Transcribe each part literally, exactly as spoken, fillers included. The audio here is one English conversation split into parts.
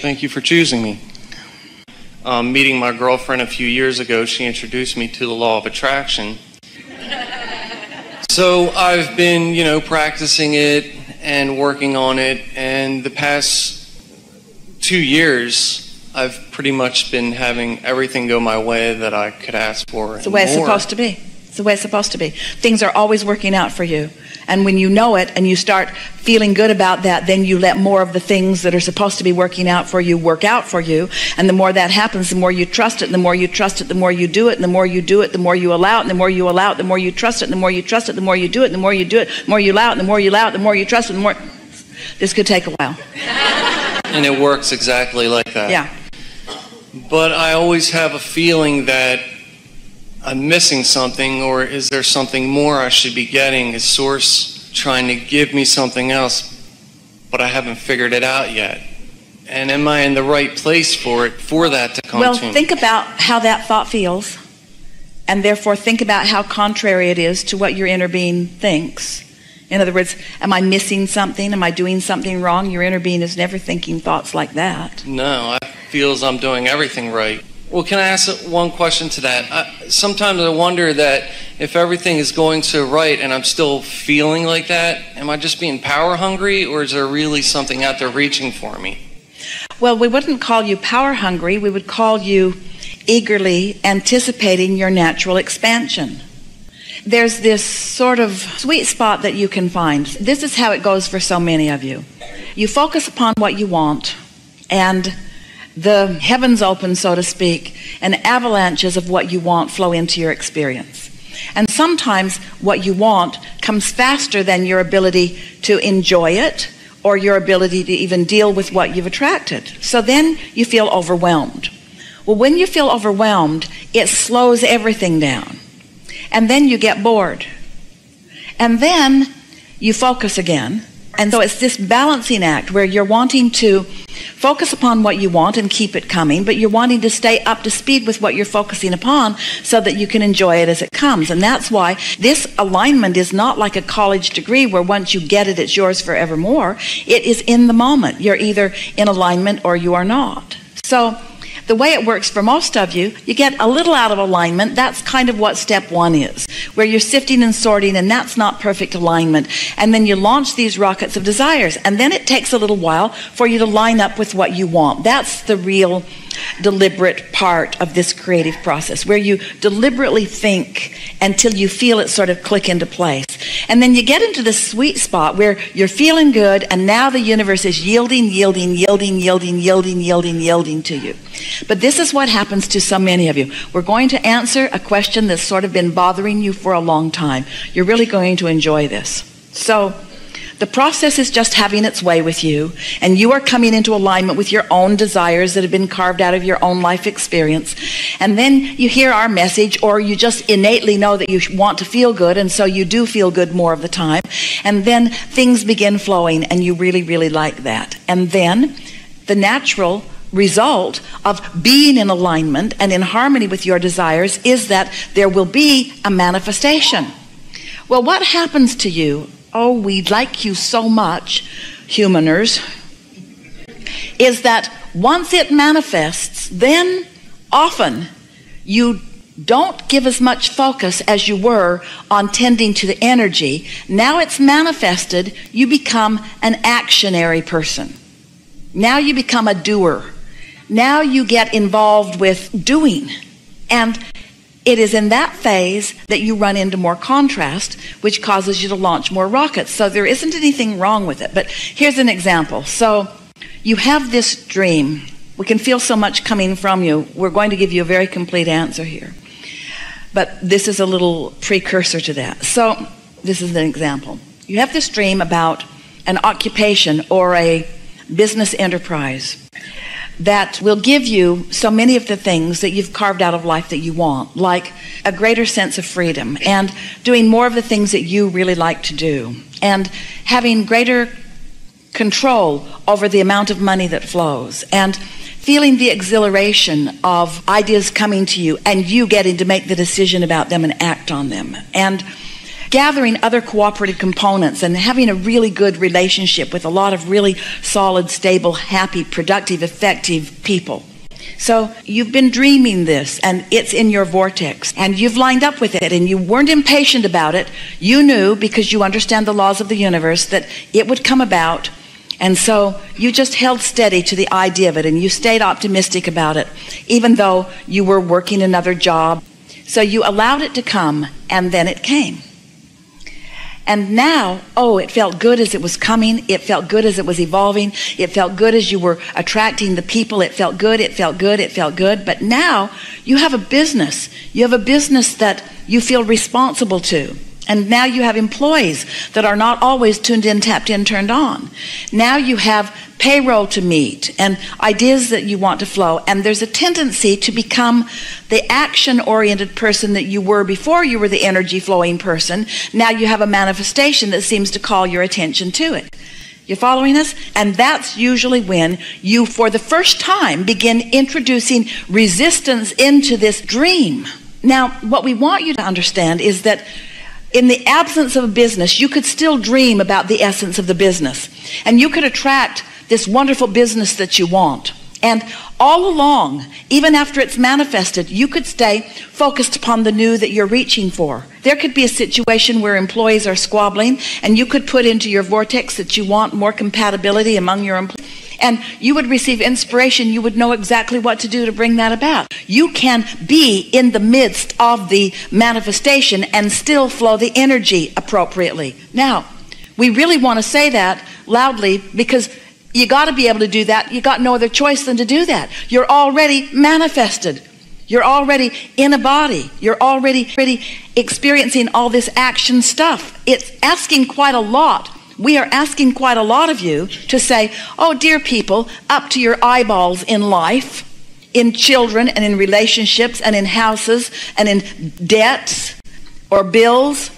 Thank you for choosing me. Um, meeting my girlfriend a few years ago, she introduced me to the Law of Attraction. So I've been, you know, practicing it and working on it, and the past two years, I've pretty much been having everything go my way that I could ask for. It's the way it's supposed to be. It's the way it's supposed to be. Things are always working out for you. And when you know it and you start feeling good about that, then you let more of the things that are supposed to be working out for you work out for you. And the more that happens, the more you trust it, and the more you trust it, the more you do it, and the more you do it, the more you allow it, and the more you allow it, the more you trust it, and the more you trust it, the more you do it, and the more you do it, the more you allow it, the more you allow it, the more you trust it, the more. This could take a while. And it works exactly like that. Yeah. But I always have a feeling that I'm missing something, or is there something more I should be getting? Is Source trying to give me something else, but I haven't figured it out yet? And am I in the right place for it, for that to come to me? Well, think about how that thought feels, and therefore think about how contrary it is to what your inner being thinks. In other words, am I missing something? Am I doing something wrong? Your inner being is never thinking thoughts like that. No, it feels I'm doing everything right. Well, can I ask one question to that? I, sometimes I wonder that if everything is going so right and I'm still feeling like that, am I just being power hungry, or is there really something out there reaching for me? Well, we wouldn't call you power hungry. We would call you eagerly anticipating your natural expansion. There's this sort of sweet spot that you can find. This is how it goes for so many of you. You focus upon what you want, and the heavens open, so to speak, and avalanches of what you want flow into your experience. And sometimes what you want comes faster than your ability to enjoy it, or your ability to even deal with what you've attracted. So then you feel overwhelmed. Well, when you feel overwhelmed, it slows everything down. And then you get bored. And then you focus again. And so it's this balancing act where you're wanting to focus upon what you want and keep it coming, but you're wanting to stay up to speed with what you're focusing upon so that you can enjoy it as it comes. And that's why this alignment is not like a college degree where once you get it, it's yours forevermore. It is in the moment. You're either in alignment or you are not. So the way it works for most of you, you get a little out of alignment. That's kind of what step one is, where you're sifting and sorting, and that's not perfect alignment. And then you launch these rockets of desires, and then it takes a little while for you to line up with what you want. That's the real deliberate part of this creative process, where you deliberately think until you feel it sort of click into place. And then you get into this sweet spot where you're feeling good, and now the universe is yielding, yielding, yielding, yielding, yielding, yielding, yielding to you. But this is what happens to so many of you. We're going to answer a question that's sort of been bothering you for a long time. You're really going to enjoy this. So the process is just having its way with you, and you are coming into alignment with your own desires that have been carved out of your own life experience. And then you hear our message, or you just innately know that you want to feel good, and so you do feel good more of the time. And then things begin flowing, and you really, really like that. And then the natural result of being in alignment and in harmony with your desires is that there will be a manifestation. Well, what happens to you? Oh, we like you so much, humaners, is that once it manifests, then often you don't give as much focus as you were on tending to the energy. Now it's manifested, you become an actionary person. Now you become a doer. Now you get involved with doing. And it is in that phase that you run into more contrast, which causes you to launch more rockets. So there isn't anything wrong with it. But here's an example. So you have this dream. We can feel so much coming from you. We're going to give you a very complete answer here. But this is a little precursor to that. So this is an example. You have this dream about an occupation or a business enterprise that will give you so many of the things that you've carved out of life that you want, like a greater sense of freedom and doing more of the things that you really like to do and having greater control over the amount of money that flows and feeling the exhilaration of ideas coming to you and you getting to make the decision about them and act on them and gathering other cooperative components and having a really good relationship with a lot of really solid, stable, happy, productive, effective people. So you've been dreaming this and it's in your vortex and you've lined up with it and you weren't impatient about it. You knew, because you understand the laws of the universe, that it would come about, and so you just held steady to the idea of it and you stayed optimistic about it even though you were working another job. So you allowed it to come, and then it came. And now, oh, it felt good as it was coming. It felt good as it was evolving. It felt good as you were attracting the people. It felt good, it felt good, it felt good. But now you have a business. You have a business that you feel responsible to. And now you have employees that are not always tuned in, tapped in, turned on. Now you have payroll to meet and ideas that you want to flow. And there's a tendency to become the action-oriented person that you were before you were the energy-flowing person. Now you have a manifestation that seems to call your attention to it. You're following this? And that's usually when you, for the first time, begin introducing resistance into this dream. Now, what we want you to understand is that in the absence of a business, you could still dream about the essence of the business. And you could attract this wonderful business that you want. And all along, even after it's manifested, you could stay focused upon the new that you're reaching for. There could be a situation where employees are squabbling, and you could put into your vortex that you want more compatibility among your employees. And you would receive inspiration. You would know exactly what to do to bring that about. You can be in the midst of the manifestation and still flow the energy appropriately. Now, we really want to say that loudly, because you got to be able to do that. You got no other choice than to do that. You're already manifested. You're already in a body. You're already, already experiencing all this action stuff. It's asking quite a lot. We are asking quite a lot of you to say, oh, dear people, up to your eyeballs in life, in children and in relationships and in houses and in debts or bills,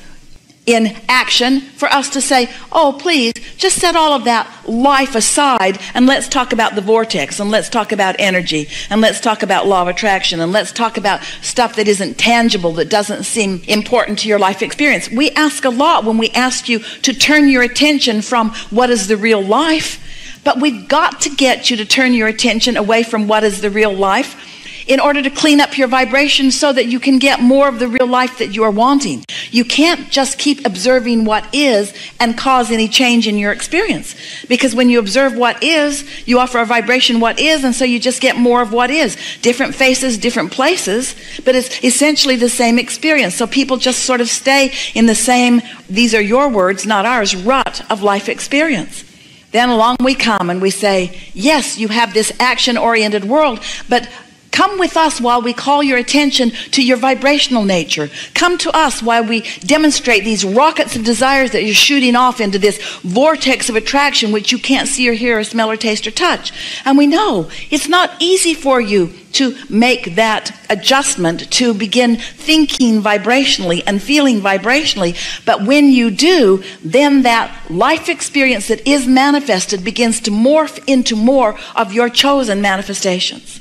in action, for us to say, oh, please, just set all of that life aside and let's talk about the vortex, and let's talk about energy, and let's talk about law of attraction, and let's talk about stuff that isn't tangible, that doesn't seem important to your life experience. We ask a lot when we ask you to turn your attention from what is the real life, but we've got to get you to turn your attention away from what is the real life in order to clean up your vibration so that you can get more of the real life that you are wanting. You can't just keep observing what is and cause any change in your experience, because when you observe what is, you offer a vibration what is, and so you just get more of what is. Different faces, different places, but it's essentially the same experience. So people just sort of stay in the same, these are your words, not ours, rut of life experience. Then along we come and we say, yes, you have this action-oriented world, but come with us while we call your attention to your vibrational nature. Come to us while we demonstrate these rockets of desires that you're shooting off into this vortex of attraction which you can't see or hear or smell or taste or touch. And we know it's not easy for you to make that adjustment, to begin thinking vibrationally and feeling vibrationally. But when you do, then that life experience that is manifested begins to morph into more of your chosen manifestations.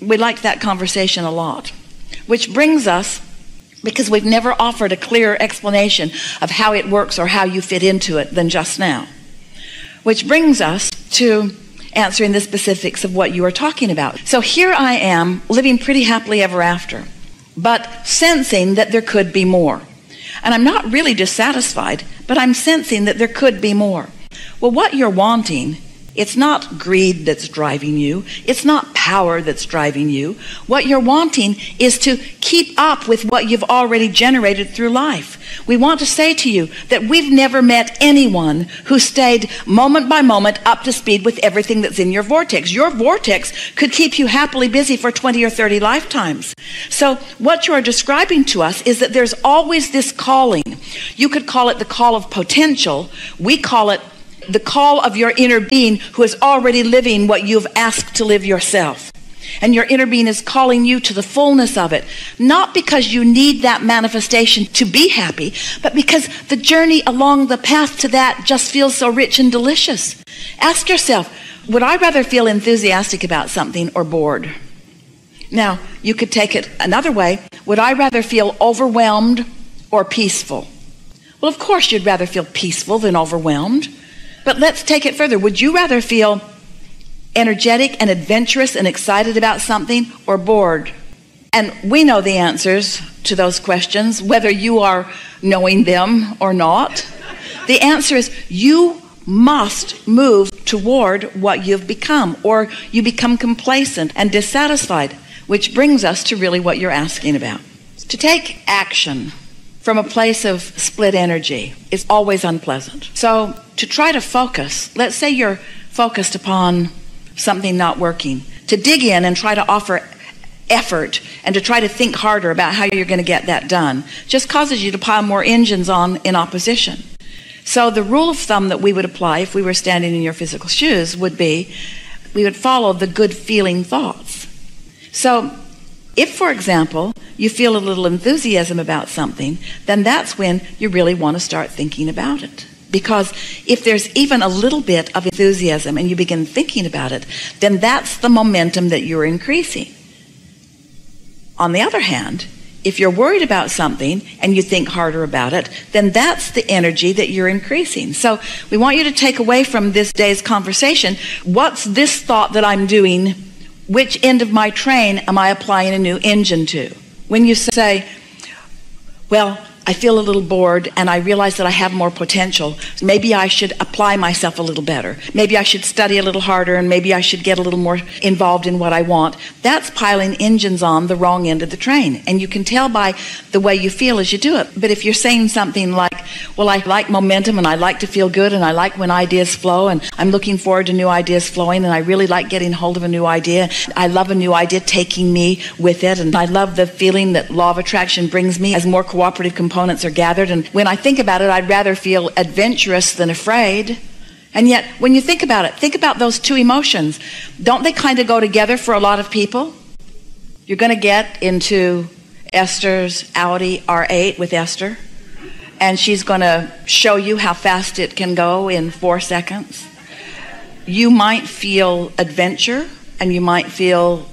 We liked that conversation a lot, which brings us, because we've never offered a clearer explanation of how it works or how you fit into it than just now, which brings us to answering the specifics of what you are talking about. So here I am, living pretty happily ever after, but sensing that there could be more. And I'm not really dissatisfied, but I'm sensing that there could be more. Well, what you're wanting, it's not greed that's driving you. It's not power that's driving you. What you're wanting is to keep up with what you've already generated through life. We want to say to you that we've never met anyone who stayed moment by moment up to speed with everything that's in your vortex. Your vortex could keep you happily busy for twenty or thirty lifetimes. So what you are describing to us is that there's always this calling. You could call it the call of potential. We call it the call of your inner being, who is already living what you've asked to live yourself. And your inner being is calling you to the fullness of it, not because you need that manifestation to be happy, but because the journey along the path to that just feels so rich and delicious. Ask yourself, would I rather feel enthusiastic about something or bored? Now, you could take it another way. Would I rather feel overwhelmed or peaceful? Well, of course you'd rather feel peaceful than overwhelmed. But let's take it further. Would you rather feel energetic and adventurous and excited about something, or bored? And we know the answers to those questions, whether you are knowing them or not. The answer is you must move toward what you've become, or you become complacent and dissatisfied, which brings us to really what you're asking about. To take action from a place of split energy is always unpleasant. So to try to focus, let's say you're focused upon something not working, to dig in and try to offer effort and to try to think harder about how you're going to get that done just causes you to pile more engines on in opposition. So the rule of thumb that we would apply if we were standing in your physical shoes would be, we would follow the good feeling thoughts. So if, for example, you feel a little enthusiasm about something, then that's when you really want to start thinking about it. Because if there's even a little bit of enthusiasm and you begin thinking about it, then that's the momentum that you're increasing. On the other hand, if you're worried about something and you think harder about it, then that's the energy that you're increasing. So we want you to take away from this day's conversation, what's this thought that I'm doing? Which end of my train am I applying a new engine to? When you say, well, I feel a little bored and I realize that I have more potential. Maybe I should apply myself a little better. Maybe I should study a little harder, and maybe I should get a little more involved in what I want. That's piling engines on the wrong end of the train. And you can tell by the way you feel as you do it. But if you're saying something like, well, I like momentum and I like to feel good and I like when ideas flow and I'm looking forward to new ideas flowing and I really like getting hold of a new idea. I love a new idea taking me with it, and I love the feeling that Law of Attraction brings me as more cooperative components are gathered, and when I think about it, I'd rather feel adventurous than afraid. And yet, when you think about it, think about those two emotions. Don't they kind of go together for a lot of people? You're going to get into Esther's Audi R eight with Esther, and she's going to show you how fast it can go in four seconds. You might feel adventure, and you might feel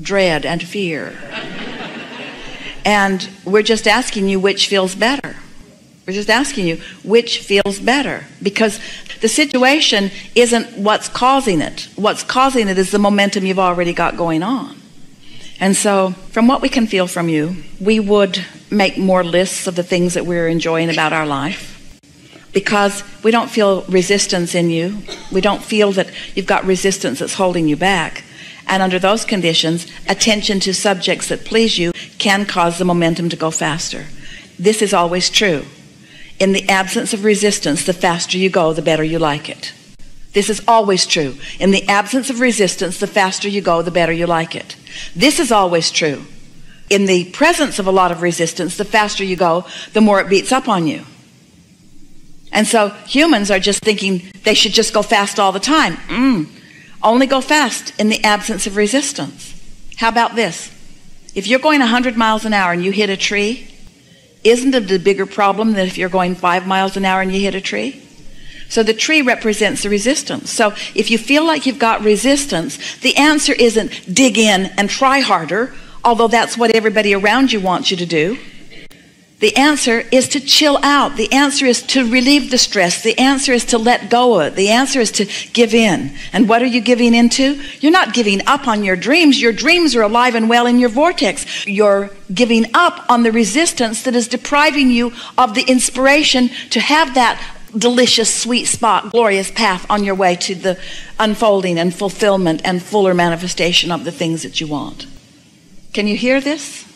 dread and fear. And we're just asking you which feels better. We're just asking you which feels better, because the situation isn't what's causing it. What's causing it is the momentum you've already got going on. And so from what we can feel from you, we would make more lists of the things that we're enjoying about our life, because we don't feel resistance in you. We don't feel that you've got resistance that's holding you back. And under those conditions, attention to subjects that please you can cause the momentum to go faster. This is always true. In the absence of resistance, the faster you go, the better you like it. This is always true. In the absence of resistance, the faster you go, the better you like it. This is always true. In the presence of a lot of resistance, the faster you go, the more it beats up on you. And so humans are just thinking they should just go fast all the time. Mm. Only go fast in the absence of resistance. How about this? If you're going one hundred miles an hour and you hit a tree, isn't it a bigger problem than if you're going five miles an hour and you hit a tree? So the tree represents the resistance. So if you feel like you've got resistance, the answer isn't dig in and try harder, although that's what everybody around you wants you to do. The answer is to chill out. The answer is to relieve the stress. The answer is to let go of it. The answer is to give in. And what are you giving into? You're not giving up on your dreams. Your dreams are alive and well in your vortex. You're giving up on the resistance that is depriving you of the inspiration to have that delicious, sweet spot, glorious path on your way to the unfolding and fulfillment and fuller manifestation of the things that you want. Can you hear this?